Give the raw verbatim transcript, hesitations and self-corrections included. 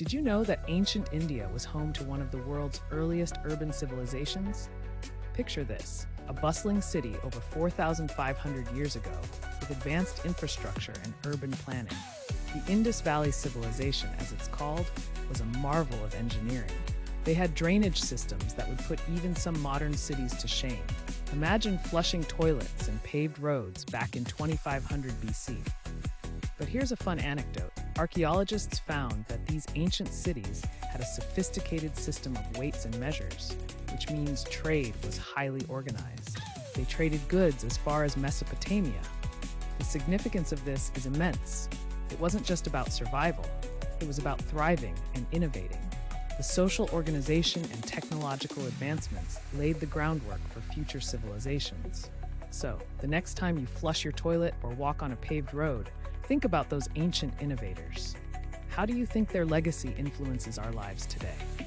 Did you know that ancient India was home to one of the world's earliest urban civilizations? Picture this, a bustling city over four thousand five hundred years ago with advanced infrastructure and urban planning. The Indus Valley civilization, as it's called, was a marvel of engineering. They had drainage systems that would put even some modern cities to shame. Imagine flushing toilets and paved roads back in twenty-five hundred B C. But here's a fun anecdote. Archaeologists found that these ancient cities had a sophisticated system of weights and measures, which means trade was highly organized. They traded goods as far as Mesopotamia. The significance of this is immense. It wasn't just about survival. It was about thriving and innovating. The social organization and technological advancements laid the groundwork for future civilizations. So, the next time you flush your toilet or walk on a paved road, think about those ancient innovators. How do you think their legacy influences our lives today?